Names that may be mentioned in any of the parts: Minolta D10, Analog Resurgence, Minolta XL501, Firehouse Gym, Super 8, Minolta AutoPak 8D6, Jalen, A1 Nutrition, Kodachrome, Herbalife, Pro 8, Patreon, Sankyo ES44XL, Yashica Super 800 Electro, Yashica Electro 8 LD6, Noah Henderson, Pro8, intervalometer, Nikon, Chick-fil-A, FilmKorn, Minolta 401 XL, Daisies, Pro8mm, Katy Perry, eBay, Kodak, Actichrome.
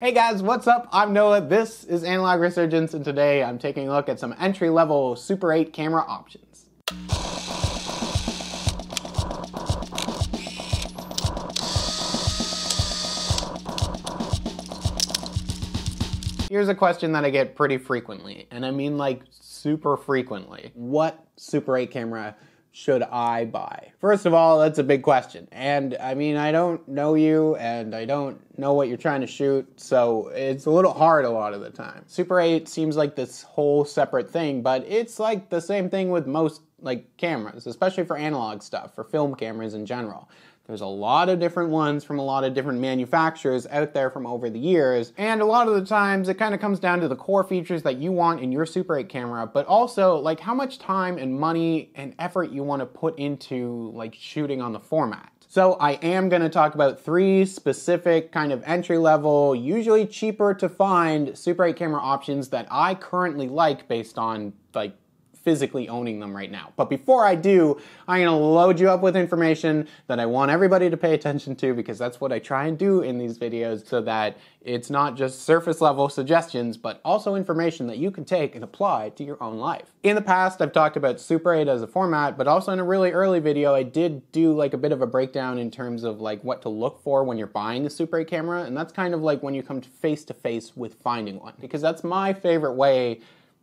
Hey guys, what's up? I'm Noah, this is Analog Resurgence, and today I'm taking a look at some entry-level Super 8 camera options. Here's a question that I get pretty frequently, and I mean like super frequently. What Super 8 camera should I buy? First of all, that's a big question. And I mean, I don't know you and I don't know what you're trying to shoot, so it's a little hard a lot of the time. Super 8 seems like this whole separate thing, but it's like the same thing with most like cameras, especially for analog stuff, for film cameras in general. There's a lot of different ones from a lot of different manufacturers out there from over the years, and a lot of the times it kind of comes down to the core features that you want in your Super 8 camera, but also like how much time and money and effort you want to put into like shooting on the format. So I am going to talk about three specific kind of entry-level, usually cheaper to find Super 8 camera options that I currently like based on like physically owning them right now. But before I do, I'm gonna load you up with information that I want everybody to pay attention to, because that's what I try and do in these videos, so that it's not just surface level suggestions, but also information that you can take and apply to your own life. In the past, I've talked about Super 8 as a format, but also in a really early video, I did do like a bit of a breakdown in terms of like what to look for when you're buying a Super 8 camera. And that's kind of like when you come to face with finding one, because that's my favorite way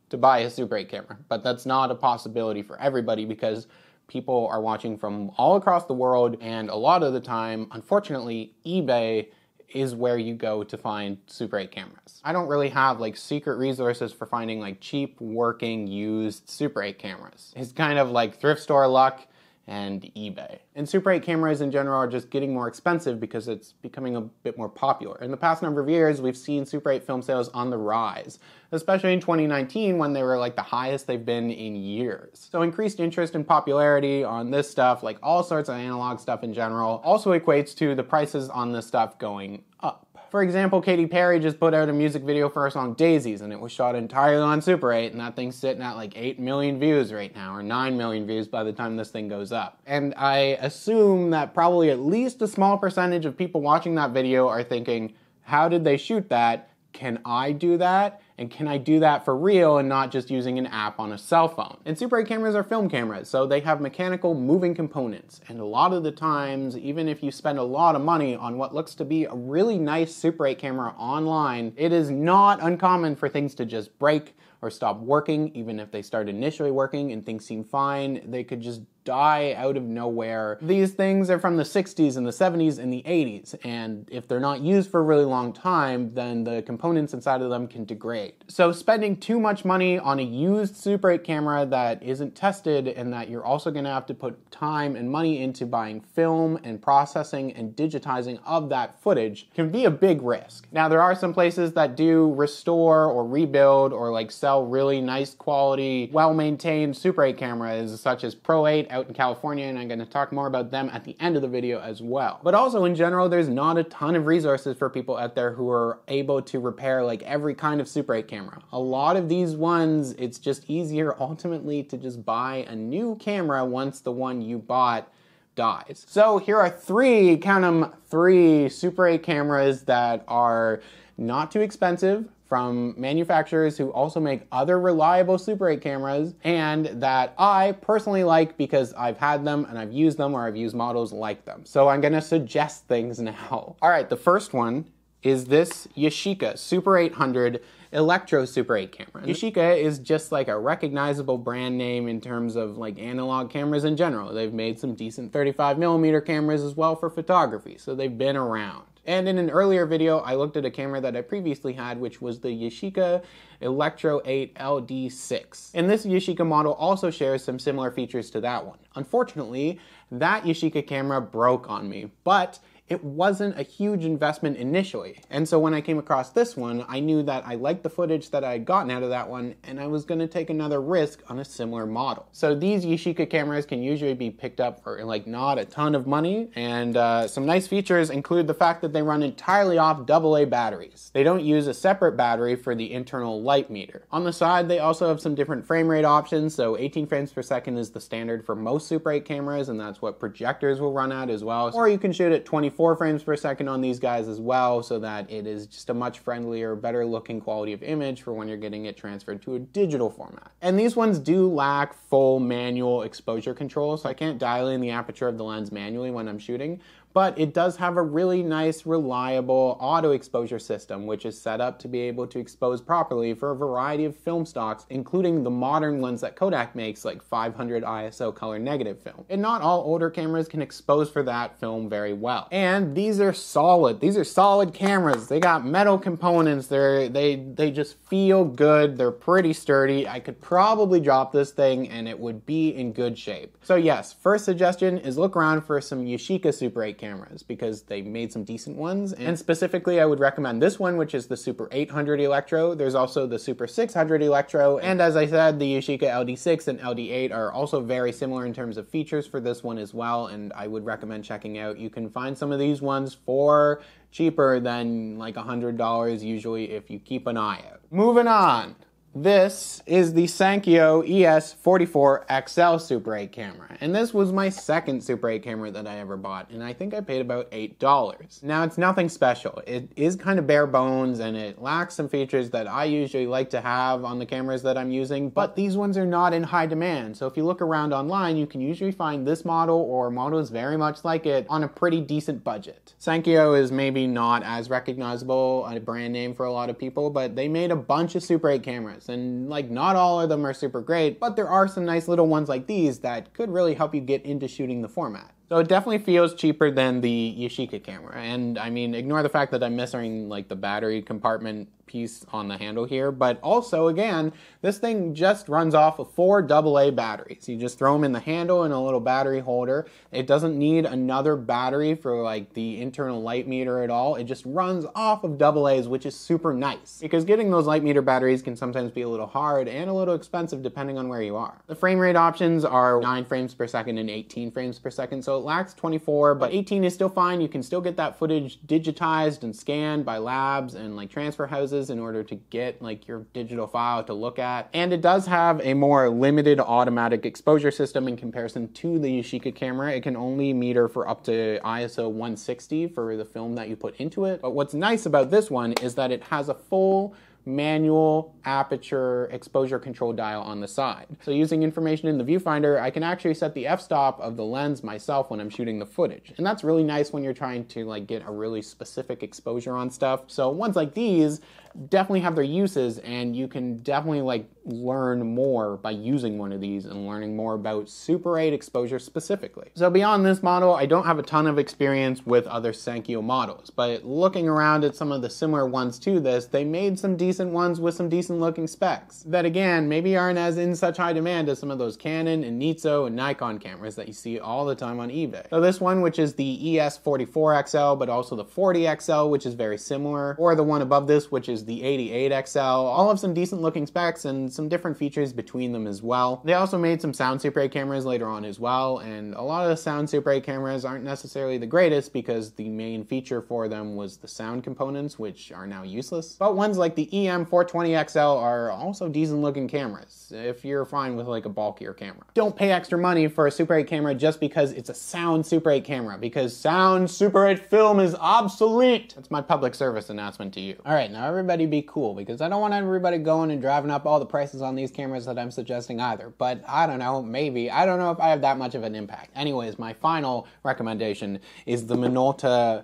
to buy a Super 8 camera, but that's not a possibility for everybody because people are watching from all across the world, and a lot of the time, unfortunately, eBay is where you go to find Super 8 cameras. I don't really have like secret resources for finding like cheap, working, used Super 8 cameras. It's kind of like thrift store luck and eBay. And Super 8 cameras in general are just getting more expensive because it's becoming a bit more popular. In the past number of years, we've seen Super 8 film sales on the rise, especially in 2019 when they were like the highest they've been in years. So increased interest and popularity on this stuff, like all sorts of analog stuff in general, also equates to the prices on this stuff going up. For example, Katy Perry just put out a music video for her song Daisies, and it was shot entirely on Super 8, and that thing's sitting at like 8 million views right now, or 9 million views by the time this thing goes up. And I assume that probably at least a small percentage of people watching that video are thinking, how did they shoot that? Can I do that? And can I do that for real and not just using an app on a cell phone? And Super 8 cameras are film cameras, so they have mechanical moving components. And a lot of the times, even if you spend a lot of money on what looks to be a really nice Super 8 camera online, it is not uncommon for things to just break or stop working. Even if they start initially working and things seem fine, they could just die out of nowhere. These things are from the 60s and the 70s and the 80s, and if they're not used for a really long time, then the components inside of them can degrade. So spending too much money on a used Super 8 camera that isn't tested, and that you're also gonna have to put time and money into buying film and processing and digitizing of that footage, can be a big risk. Now, there are some places that do restore or rebuild or like sell really nice quality, well-maintained Super 8 cameras, such as Pro8 out in California, and I'm going to talk more about them at the end of the video as well. But also in general, there's not a ton of resources for people out there who are able to repair like every kind of Super 8 camera. A lot of these ones, it's just easier ultimately to just buy a new camera once the one you bought dies. So here are three, count them, three Super 8 cameras that are not too expensive, from manufacturers who also make other reliable Super 8 cameras, and that I personally like because I've had them and I've used them, or I've used models like them. So I'm gonna suggest things now. All right, the first one is this Yashica Super 800 Electro Super 8 camera. Yashica is just like a recognizable brand name in terms of like analog cameras in general. They've made some decent 35mm cameras as well for photography, so they've been around. And in an earlier video, I looked at a camera that I previously had, which was the Yashica Electro 8 LD6. And this Yashica model also shares some similar features to that one. Unfortunately, that Yashica camera broke on me, but it wasn't a huge investment initially. And so when I came across this one, I knew that I liked the footage that I had gotten out of that one, and I was gonna take another risk on a similar model. So these Yashica cameras can usually be picked up for like not a ton of money, and some nice features include the fact that they run entirely off AA batteries. They don't use a separate battery for the internal light meter. On the side, they also have some different frame rate options, so 18 frames per second is the standard for most Super 8 cameras, and that's what projectors will run at as well. Or you can shoot at 24 4 frames per second on these guys as well, so that it is just a much friendlier, better looking quality of image for when you're getting it transferred to a digital format. And these ones do lack full manual exposure control, so I can't dial in the aperture of the lens manually when I'm shooting, but it does have a really nice, reliable auto exposure system, which is set up to be able to expose properly for a variety of film stocks, including the modern ones that Kodak makes, like 500 ISO color negative film. And not all older cameras can expose for that film very well. And these are solid. These are solid cameras. They got metal components. They just feel good. They're pretty sturdy. I could probably drop this thing and it would be in good shape. So yes, first suggestion is look around for some Yashica Super 8 cameras, because they made some decent ones, and specifically I would recommend this one, which is the Super 800 Electro. There's also the Super 600 Electro, and as I said, the Yashica LD6 and LD8 are also very similar in terms of features for this one as well, and I would recommend checking out. You can find some of these ones for cheaper than like $100 usually if you keep an eye out. Moving on. This is the Sankyo ES44XL Super 8 camera, and this was my second Super 8 camera that I ever bought, and I think I paid about $8. Now, it's nothing special. It is kind of bare bones, and it lacks some features that I usually like to have on the cameras that I'm using, but these ones are not in high demand, so if you look around online, you can usually find this model or models very much like it on a pretty decent budget. Sankyo is maybe not as recognizable a brand name for a lot of people, but they made a bunch of Super 8 cameras. And like, not all of them are super great, but there are some nice little ones like these that could really help you get into shooting the format. So it definitely feels cheaper than the Yashica camera. And I mean, ignore the fact that I'm missing like the battery compartment piece on the handle here, but also again, this thing just runs off of 4 AA batteries. You just throw them in the handle and a little battery holder. It doesn't need another battery for like the internal light meter at all. It just runs off of AA's, which is super nice, because getting those light meter batteries can sometimes be a little hard and a little expensive depending on where you are. The frame rate options are 9 frames per second and 18 frames per second. So it lacks 24, but 18 is still fine. You can still get that footage digitized and scanned by labs and like transfer houses in order to get like your digital file to look at. And it does have a more limited automatic exposure system in comparison to the Yashica camera. It can only meter for up to ISO 160 for the film that you put into it. But what's nice about this one is that it has a full manual aperture exposure control dial on the side. So using information in the viewfinder, I can actually set the f-stop of the lens myself when I'm shooting the footage. And that's really nice when you're trying to like get a really specific exposure on stuff. So ones like these definitely have their uses, and you can definitely like learn more by using one of these and learning more about Super 8 exposure specifically. So beyond this model, I don't have a ton of experience with other Sankyo models, but looking around at some of the similar ones to this, they made some decent ones with some decent looking specs that again, maybe aren't as in such high demand as some of those Canon and Nitso and Nikon cameras that you see all the time on eBay. So this one, which is the ES44XL, but also the 40XL, which is very similar, or the one above this, which is the 88XL, all have some decent looking specs and some different features between them as well. They also made some Sound Super 8 cameras later on as well, and a lot of the Sound Super 8 cameras aren't necessarily the greatest because the main feature for them was the sound components, which are now useless. But ones like the EM420XL are also decent looking cameras, if you're fine with like a bulkier camera. Don't pay extra money for a Super 8 camera just because it's a Sound Super 8 camera, because Sound Super 8 film is obsolete. That's my public service announcement to you. All right, now everybody be cool, because I don't want everybody going and driving up all the prices on these cameras that I'm suggesting either, but I don't know, maybe. I don't know if I have that much of an impact. Anyways, my final recommendation is the Minolta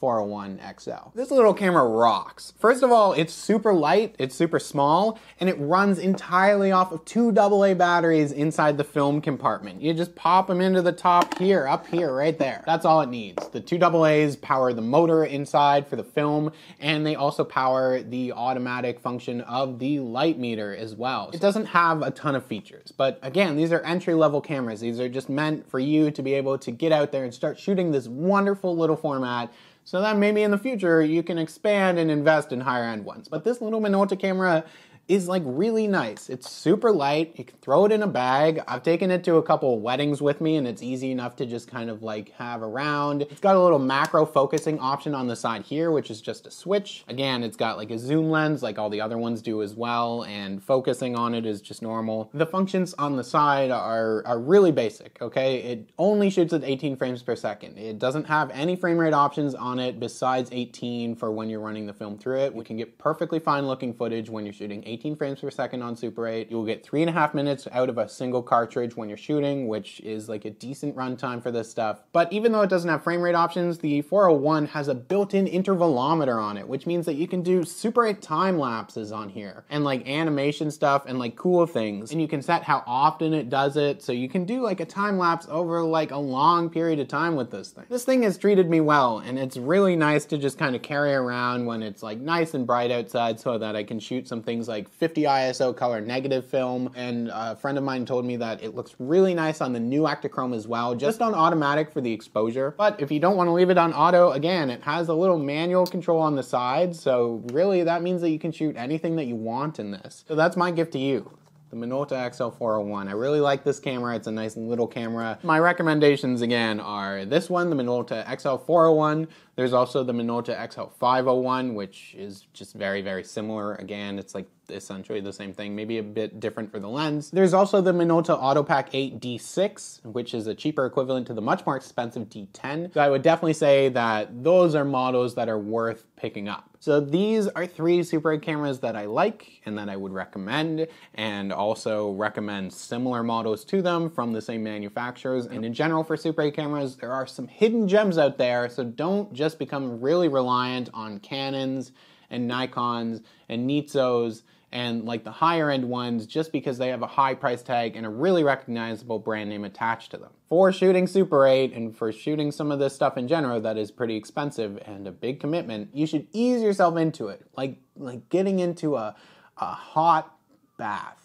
401 XL. This little camera rocks. First of all, it's super light, it's super small, and it runs entirely off of 2 AA batteries inside the film compartment. You just pop them into the top here, up here, right there. That's all it needs. The 2 AA's power the motor inside for the film, and they also power the automatic function of the light meter as well. It doesn't have a ton of features, but again, these are entry-level cameras. These are just meant for you to be able to get out there and start shooting this wonderful little format, so that maybe in the future you can expand and invest in higher end ones. But this little Minolta camera is like really nice. It's super light, you can throw it in a bag. I've taken it to a couple of weddings with me and it's easy enough to just kind of like have around. It's got a little macro focusing option on the side here, which is just a switch. Again, it's got like a zoom lens like all the other ones do as well, and focusing on it is just normal. The functions on the side are really basic, okay? It only shoots at 18 frames per second. It doesn't have any frame rate options on it besides 18 for when you're running the film through it. We can get perfectly fine looking footage when you're shooting 18 frames per second on Super 8. You'll get 3.5 minutes out of a single cartridge when you're shooting, which is like a decent runtime for this stuff. But even though it doesn't have frame rate options, the 401 has a built-in intervalometer on it, which means that you can do Super 8 time lapses on here and like animation stuff and like cool things. And you can set how often it does it. So you can do like a time lapse over like a long period of time with this thing. This thing has treated me well, and it's really nice to just kind of carry around when it's like nice and bright outside so that I can shoot some things like 50 ISO color negative film. And a friend of mine told me that it looks really nice on the new Actichrome as well, just on automatic for the exposure. But if you don't want to leave it on auto, again, it has a little manual control on the side. So really that means that you can shoot anything that you want in this. So that's my gift to you, the Minolta XL401. I really like this camera. It's a nice little camera. My recommendations again are this one, the Minolta XL401. There's also the Minolta XL501, which is just very, very similar. Again, it's like essentially the same thing, maybe a bit different for the lens. There's also the Minolta AutoPak 8D6, which is a cheaper equivalent to the much more expensive D10. So I would definitely say that those are models that are worth picking up. So these are three Super 8 cameras that I like and that I would recommend, and also recommend similar models to them from the same manufacturers. And in general for Super 8 cameras, there are some hidden gems out there, so don't just become really reliant on Canons and Nikons and Nitsos and like the higher end ones just because they have a high price tag and a really recognizable brand name attached to them. For shooting Super 8 and for shooting some of this stuff in general that is pretty expensive and a big commitment, you should ease yourself into it. Like getting into a hot bath.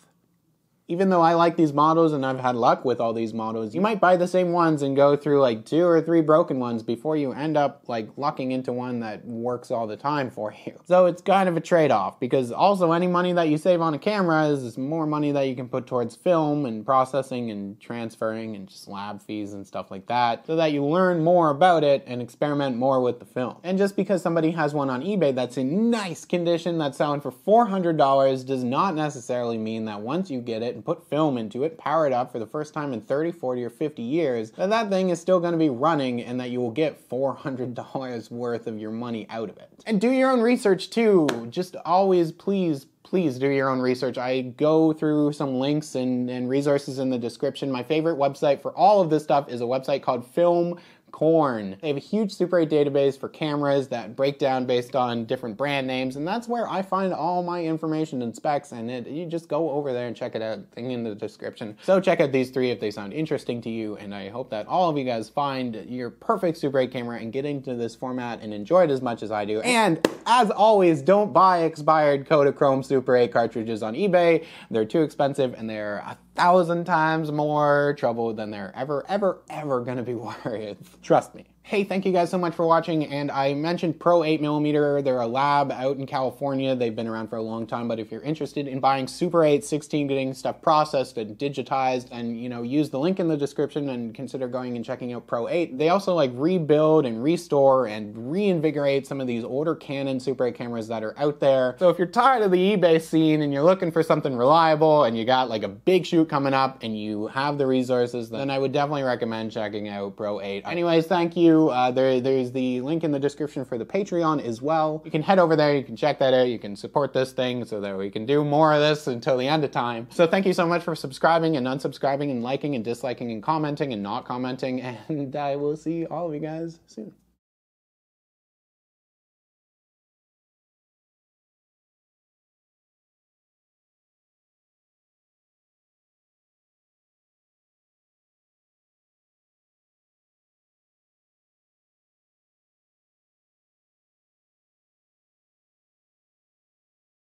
Even though I like these models and I've had luck with all these models, you might buy the same ones and go through like 2 or 3 broken ones before you end up like lucking into one that works all the time for you. So it's kind of a trade-off, because also any money that you save on a camera is more money that you can put towards film and processing and transferring and just lab fees and stuff like that, so that you learn more about it and experiment more with the film. And just because somebody has one on eBay that's in nice condition that's selling for $400 does not necessarily mean that once you get it, put film into it, power it up for the first time in 30, 40, or 50 years, that thing is still going to be running and that you will get $400 worth of your money out of it. And do your own research too. Just always please do your own research. I go through some links and resources in the description. My favorite website for all of this stuff is a website called FilmKorn. They have a huge Super 8 database for cameras that break down based on different brand names, and that's where I find all my information and specs, and you just go over there and check it out, thing in the description. So check out these three if they sound interesting to you, and I hope that all of you guys find your perfect Super 8 camera and get into this format and enjoy it as much as I do. And as always, don't buy expired Kodachrome Super 8 cartridges on eBay. They're too expensive and they're 1,000 times more trouble than they're ever gonna be worth. Trust me. Hey, thank you guys so much for watching, and I mentioned Pro 8mm, they're a lab out in California, they've been around for a long time, but if you're interested in buying Super 8, 16, getting stuff processed and digitized, and you know, use the link in the description and consider going and checking out Pro 8. They also like rebuild and restore and reinvigorate some of these older Canon Super 8 cameras that are out there. So if you're tired of the eBay scene and you're looking for something reliable and you got like a big shoot coming up and you have the resources, then I would definitely recommend checking out Pro 8. Anyways, thank you. There's the link in the description for the Patreon as well. You can head over there, you can check that out, you can support this thing so that we can do more of this until the end of time. So thank you so much for subscribing and unsubscribing and liking and disliking and commenting and not commenting, and I will see all of you guys soon.